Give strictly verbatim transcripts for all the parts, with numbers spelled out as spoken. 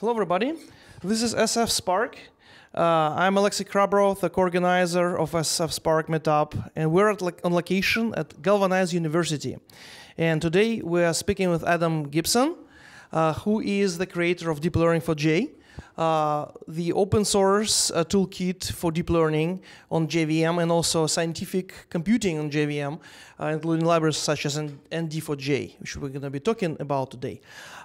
Hello, everybody. This is S F Spark. Uh, I'm Alexey Khrabrov, the co-organizer of S F Spark Meetup, and we're at, on location at Galvanize University. And today we are speaking with Adam Gibson, uh, who is the creator of DeepLearning four J, uh, the open source uh, toolkit for deep learning on J V M and also scientific computing on J V M, uh, including libraries such as N D four J, which we're going to be talking about today.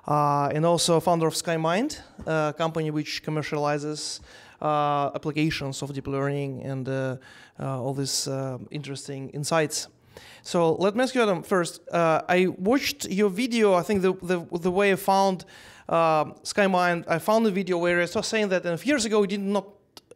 Uh, and also founder of SkyMind, a company which commercializes uh, applications of deep learning and uh, uh, all these uh, interesting insights. So let me ask you, Adam, first. Uh, I watched your video. I think the, the, the way I found uh, SkyMind, I found a video where I was saying that and years ago you did not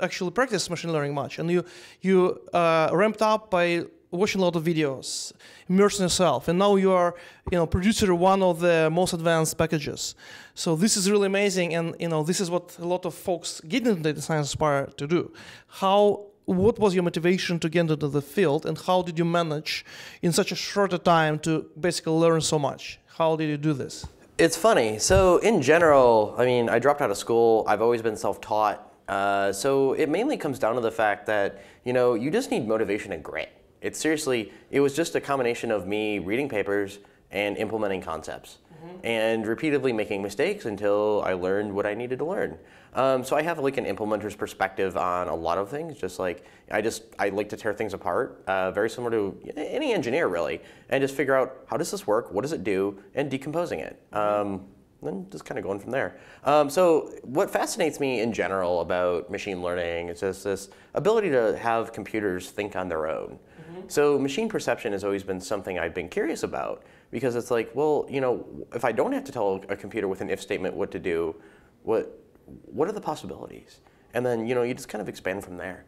actually practice machine learning much, and you, you uh, ramped up by watching a lot of videos, immersing yourself, and now you are, you know, producer of one of the most advanced packages. So this is really amazing, and you know, this is what a lot of folks getting into data science aspire to do. How, what was your motivation to get into the field, and how did you manage in such a shorter time to basically learn so much? How did you do this? It's funny. So in general, I mean, I dropped out of school. I've always been self-taught. Uh, so it mainly comes down to the fact that, you know, you just need motivation and grit. It's seriously, it was just a combination of me reading papers and implementing concepts mm-hmm. and repeatedly making mistakes until I learned what I needed to learn. Um, so I have like an implementer's perspective on a lot of things, just like I just, I like to tear things apart, uh, very similar to any engineer really, and just figure out how does this work, what does it do, and decomposing it. Um, then just kind of going from there. Um, so what fascinates me in general about machine learning is just this ability to have computers think on their own. So machine perception has always been something I've been curious about, because it's like, well, you know, if I don't have to tell a computer with an if statement what to do, what, what are the possibilities? And then, you know, you just kind of expand from there.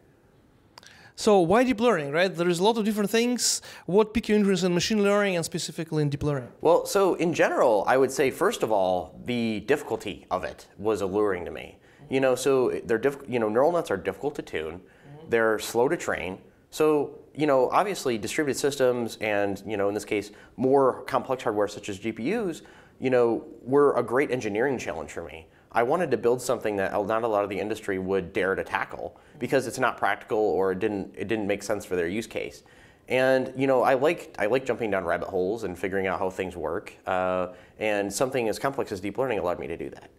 So why deep learning, right? There is a lot of different things. What piqued your interest in machine learning and specifically in deep learning? Well, so in general, I would say, first of all, the difficulty of it was alluring to me. You know, so they're diff you know, neural nets are difficult to tune. They're slow to train. So, you know, obviously distributed systems and, you know, in this case, more complex hardware such as G P Us, you know, were a great engineering challenge for me. I wanted to build something that not a lot of the industry would dare to tackle because it's not practical or it didn't, it didn't make sense for their use case. And, you know, I like, I like jumping down rabbit holes and figuring out how things work. Uh, and something as complex as deep learning allowed me to do that.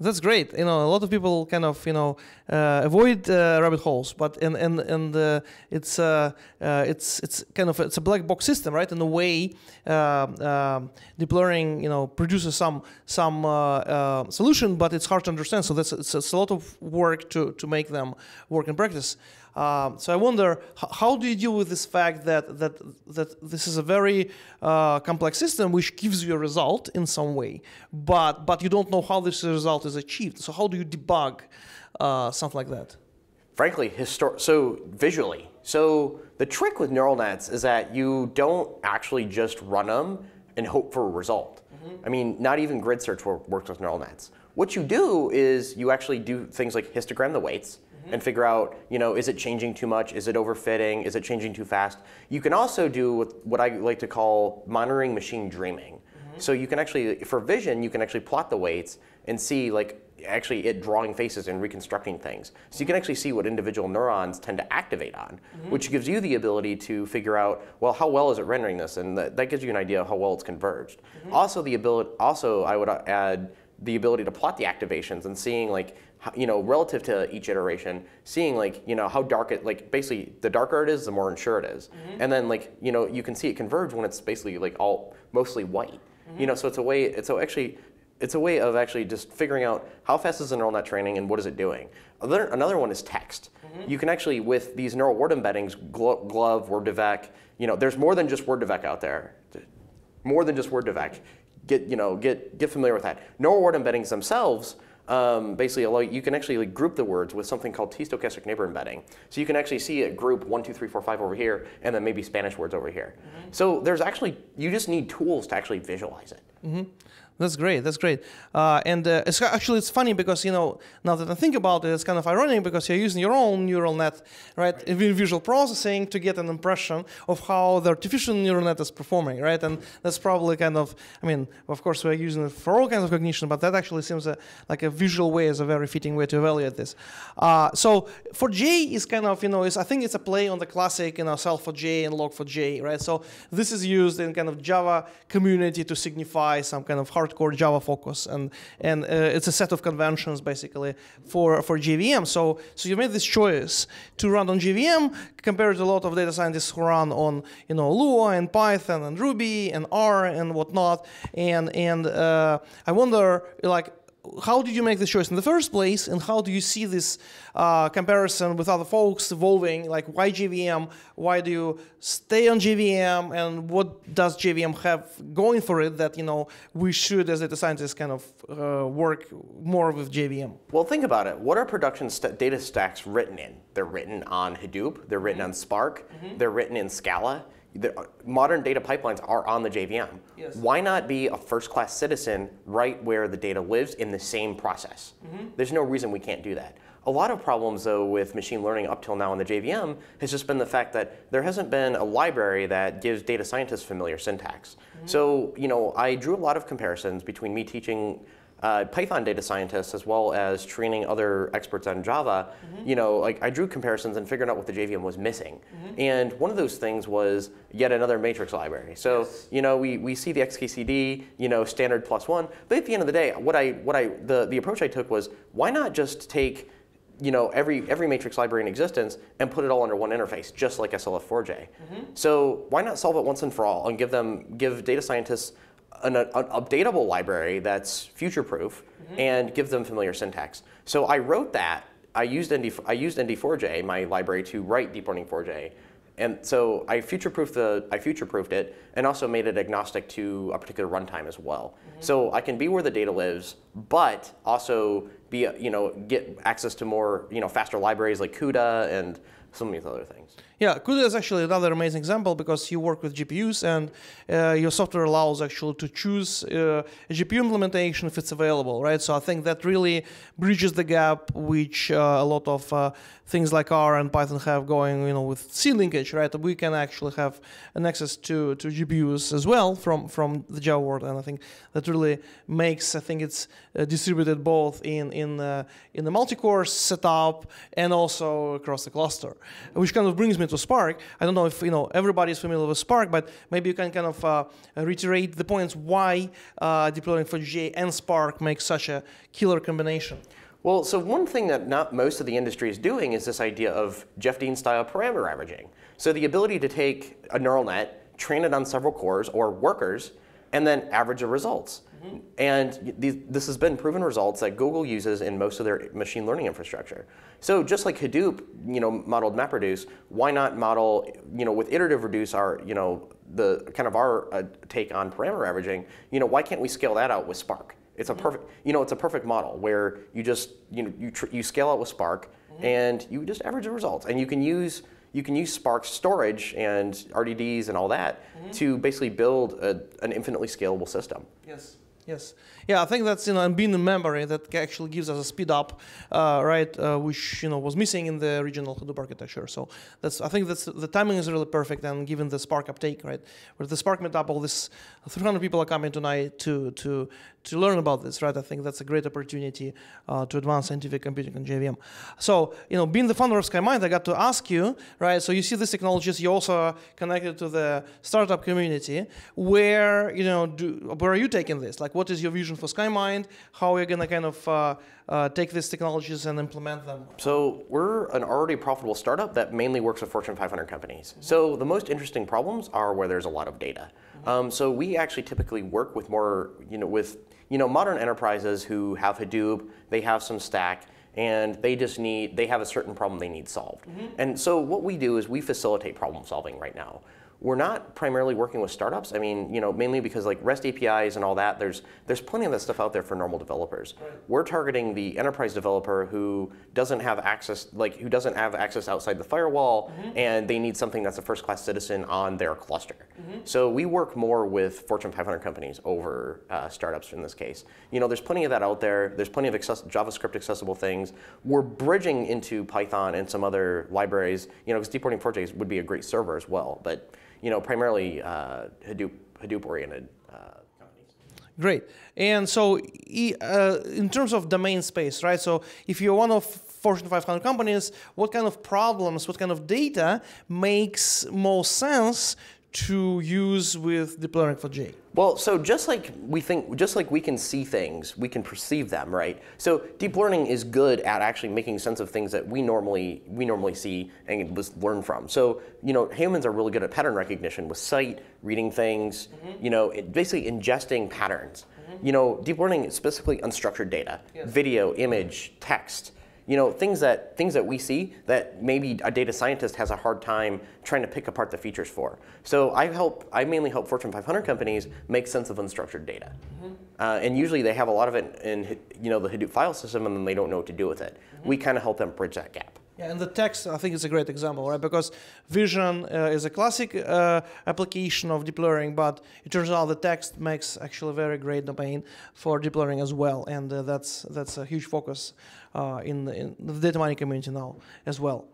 That's great. You know, a lot of people kind of, you know, uh, avoid uh, rabbit holes, but and and and uh, it's uh, uh, it's it's kind of it's a black box system, right? In a way, uh, uh, deep learning, you know, produces some some uh, uh, solution, but it's hard to understand. So that's it's, it's a lot of work to to make them work in practice. Uh, so I wonder, how do you deal with this fact that that that this is a very uh, complex system which gives you a result in some way, but but you don't know how this result is achieved. So how do you debug uh, something like that? Frankly, histor so visually. So the trick with neural nets is that you don't actually just run them and hope for a result. Mm-hmm. I mean, not even grid search works with neural nets. What you do is you actually do things like histogram the weights and figure out, you know, is it changing too much? Is it overfitting? Is it changing too fast? You can also do what I like to call monitoring machine dreaming. Mm-hmm. So you can actually, for vision, you can actually plot the weights and see, like, actually it drawing faces and reconstructing things. So you can actually see what individual neurons tend to activate on, mm-hmm. which gives you the ability to figure out, well, how well is it rendering this? And that, that gives you an idea of how well it's converged. Mm-hmm. Also, the ability, also I would add the ability to plot the activations and seeing, like, you know, relative to each iteration, seeing, like, you know, how dark it, like, basically the darker it is, the more unsure it is. Mm-hmm. And then, like, you know, you can see it converge when it's basically, like, all mostly white. Mm-hmm. You know, so it's a way, it's a, actually, it's a way of actually just figuring out how fast is the neural net training and what is it doing. Another, another one is text. Mm-hmm. You can actually, with these neural word embeddings, Glo Glove, Word to Vec, you know, there's more than just Word to Vec out there. More than just Word to Vec. Get, you know, get, get familiar with that. Neural word embeddings themselves, Um, basically, allow, you can actually, like, group the words with something called T-stochastic neighbor embedding. So you can actually see a group one, two, three, four, five over here, and then maybe Spanish words over here. Mm-hmm. So there's actually, you just need tools to actually visualize it. Mm-hmm. That's great. That's great. Uh, and uh, it's actually it's funny because, you know, now that I think about it, it's kind of ironic because you're using your own neural net, right, right. in visual processing to get an impression of how the artificial neural net is performing, right? And that's probably kind of, I mean, of course, we're using it for all kinds of cognition, but that actually seems a, like a visual way is a very fitting way to evaluate this. Uh, so four J is kind of, you know, is I think it's a play on the classic, you know, S L F four J and log four J, right? So this is used in kind of Java community to signify some kind of hard Core Java focus, and and uh, it's a set of conventions basically for for J V M. So so you made this choice to run on J V M compared to a lot of data scientists who run on you know Lua and Python and Ruby and R and whatnot. And and uh, I wonder like. How did you make this choice in the first place, and how do you see this uh, comparison with other folks evolving? Like, why J V M? Why do you stay on J V M? And what does J V M have going for it that you know we should, as data scientists, kind of uh, work more with J V M? Well, think about it. What are production st data stacks written in? They're written on Hadoop. They're written on Spark. Mm-hmm. They're written in Scala. The modern data pipelines are on the J V M. Yes. Why not be a first-class citizen right where the data lives in the same process? Mm-hmm. There's no reason we can't do that. A lot of problems, though, with machine learning up till now in the J V M has just been the fact that there hasn't been a library that gives data scientists familiar syntax. Mm-hmm. So, you know, I drew a lot of comparisons between me teaching Uh, Python data scientists as well as training other experts on Java, mm-hmm. you know, like I drew comparisons and figured out what the J V M was missing. Mm-hmm. And one of those things was yet another matrix library. So, yes. you know, we, we see the X K C D, you know, standard plus one. But at the end of the day, what I, what I, the, the approach I took was, why not just take you know, every, every matrix library in existence and put it all under one interface, just like S L F four J. Mm-hmm. So why not solve it once and for all and give them, give data scientists An, an updatable library that's future-proof mm-hmm. and give them familiar syntax. So I wrote that. I used N D four J, my library, to write Deep Learning four J, and so I future-proofed the I future-proofed it and also made it agnostic to a particular runtime as well. Mm-hmm. So I can be where the data lives, but also be you know get access to more you know faster libraries like CUDA and some of these other things. Yeah, CUDA is actually another amazing example because you work with G P Us and uh, your software allows actually to choose uh, a G P U implementation if it's available, right? So I think that really bridges the gap which uh, a lot of uh, things like R and Python have going, you know, with C linkage, right? We can actually have an access to to G P Us as well from from the Java world, and I think that really makes I think it's uh, distributed both in in uh, in the multi-core setup and also across the cluster, which kind of brings me to Spark. I don't know if you know everybody's familiar with Spark, but maybe you can kind of uh, reiterate the points why uh, Deep Learning four J and Spark make such a killer combination. Well, so one thing that not most of the industry is doing is this idea of Jeff Dean-style parameter averaging. So the ability to take a neural net, train it on several cores or workers, and then average the results. Mm-hmm. And these, this has been proven results that Google uses in most of their machine learning infrastructure. So just like Hadoop, you know, modeled MapReduce, why not model, you know, with iterative reduce our, you know, the kind of our uh, take on parameter averaging, you know, why can't we scale that out with Spark? It's a perfect, you know, it's a perfect model where you just, you know, you, tr you scale out with Spark mm-hmm. and you just average the results, and you can use You can use Spark's storage and R D Ds and all that mm-hmm. to basically build a, an infinitely scalable system. Yes. Yes. Yeah, I think that's, you know, and being in memory, that actually gives us a speed up, uh, right, uh, which, you know, was missing in the original Hadoop architecture. So that's, I think that's, the timing is really perfect, and given the Spark uptake, right, where the Spark meetup, all this, three hundred people are coming tonight to, to, to learn about this, right? I think that's a great opportunity uh, to advance scientific computing on J V M. So, you know, being the founder of SkyMind, I got to ask you, right, so you see these technologies, you also are connected to the startup community. Where, you know, do, where are you taking this? Like, what is your vision for SkyMind? How are you going to kind of uh, uh, take these technologies and implement them? So we're an already profitable startup that mainly works with Fortune five hundred companies. Mm-hmm. So the most interesting problems are where there's a lot of data. Mm-hmm. um, so we actually typically work with more, you know, with you know modern enterprises who have Hadoop, they have some stack, and they just need, they have a certain problem they need solved. Mm-hmm. And so what we do is we facilitate problem solving right now. we're not primarily working with startups. I mean, you know, mainly because like REST A P Is and all that, there's there's plenty of that stuff out there for normal developers. Right. We're targeting the enterprise developer who doesn't have access, like who doesn't have access outside the firewall, mm-hmm. and they need something that's a first-class citizen on their cluster. Mm-hmm. So we work more with Fortune five hundred companies over uh, startups in this case. You know, there's plenty of that out there. There's plenty of access JavaScript accessible things. We're bridging into Python and some other libraries. You know, because Deep Learning four J would be a great server as well, but you know, primarily uh, Hadoop, Hadoop-oriented uh, companies. Great. And so, uh, in terms of domain space, right? So, if you're one of Fortune five hundred companies, what kind of problems, what kind of data makes more sense to use with Deep Learning four J? Well, so just like we think, just like we can see things, we can perceive them, right? So deep learning is good at actually making sense of things that we normally we normally see and learn from. So you know, humans are really good at pattern recognition with sight, reading things, mm-hmm. you know, it, basically ingesting patterns. Mm-hmm. You know, deep learning is specifically unstructured data, yes. video, image, text. You know, things that things that we see that maybe a data scientist has a hard time trying to pick apart the features for. So I help, I mainly help Fortune five hundred companies make sense of unstructured data, mm-hmm. uh, and usually they have a lot of it in you know the Hadoop file system, and then they don't know what to do with it. Mm-hmm. We kind of help them bridge that gap. Yeah, and the text, I think, is a great example, right? Because vision uh, is a classic uh, application of deep learning, but it turns out the text makes actually a very great domain for deep learning as well, and uh, that's that's a huge focus uh, in, the, in the data mining community now as well.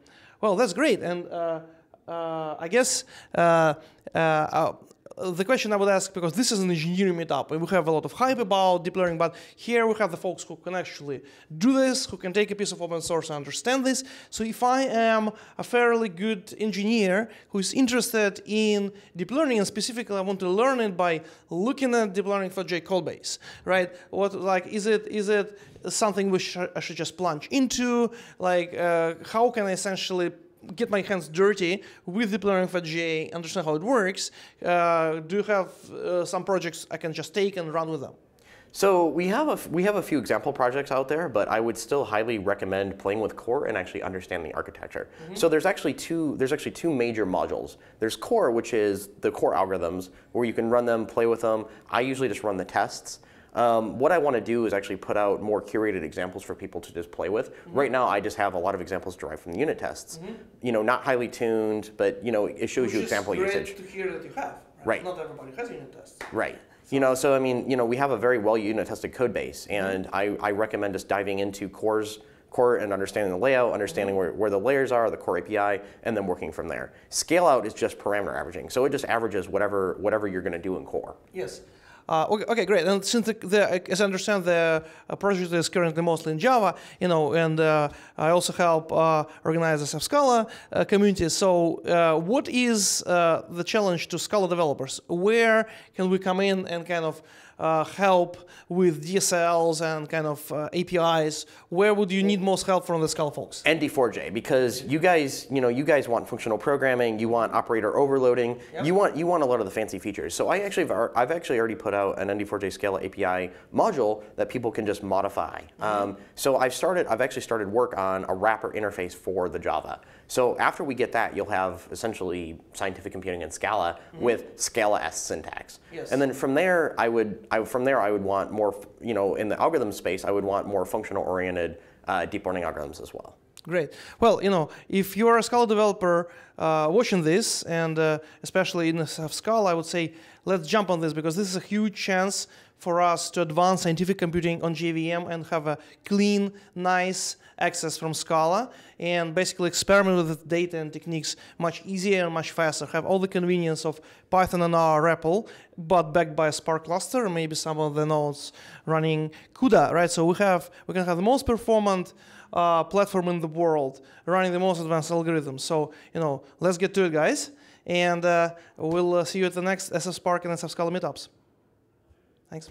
Well, that's great, and uh, uh, I guess uh, uh, the question I would ask, because this is an engineering meetup, and we have a lot of hype about deep learning, but here we have the folks who can actually do this, who can take a piece of open source and understand this. So if I am a fairly good engineer who is interested in deep learning, and specifically I want to learn it by looking at Deep Learning four J codebase, right? What, like, is it, is it something which I should just plunge into? Like, uh, how can I essentially get my hands dirty with Deep Learning four J, understand how it works? Uh, do you have uh, some projects I can just take and run with them? So we have a we have a few example projects out there, but I would still highly recommend playing with core and actually understanding the architecture. Mm-hmm. So there's actually two there's actually two major modules. There's core, which is the core algorithms where you can run them, play with them. I usually just run the tests. Um, what I want to do is actually put out more curated examples for people to just play with. Mm-hmm. Right now, I just have a lot of examples derived from the unit tests. Mm-hmm. You know, not highly tuned, but you know, it shows Which you example usage. Which is great to hear that you have. Right. Right. Not everybody has unit tests. Right. So. You know, so I mean, you know, we have a very well unit tested code base, and mm-hmm. I, I recommend just diving into cores. Core and understanding the layout, understanding where, where the layers are, the core A P I, and then working from there. Scale out is just parameter averaging, so it just averages whatever whatever you're going to do in core. Yes. Uh, okay, okay, great. And since the, the, as I understand, the project is currently mostly in Java, you know, and uh, I also help uh, organize S F Scala uh, community. So, uh, what is uh, the challenge to Scala developers? Where can we come in and kind of uh, help with D S Ls and kind of uh, A P Is? Where would you need most help from the Scala folks? N D four J, because you guys, you know, you guys want functional programming, you want operator overloading, yep. you want you want a lot of the fancy features. So, I actually I've actually already put out an N D four J Scala A P I module that people can just modify. Mm-hmm. um, so I've started, I've actually started work on a wrapper interface for the Java. So after we get that, you'll have essentially scientific computing in Scala mm-hmm. with Scala-esque syntax. Yes. And then from there, I would, I, from there I would want more, you know, in the algorithm space, I would want more functional-oriented uh, deep learning algorithms as well. Great. Well, you know, if you're a Scala developer uh, watching this, and uh, especially in Scala, I would say let's jump on this, because this is a huge chance for us to advance scientific computing on J V M and have a clean, nice access from Scala, and basically experiment with the data and techniques much easier and much faster. Have all the convenience of Python and R R E P L, but backed by a Spark cluster, maybe some of the nodes running CUDA, right? So we have we can have the most performant uh, platform in the world running the most advanced algorithms. So you know, let's get to it, guys, and uh, we'll uh, see you at the next S F Spark and S F Scala meetups. Thanks.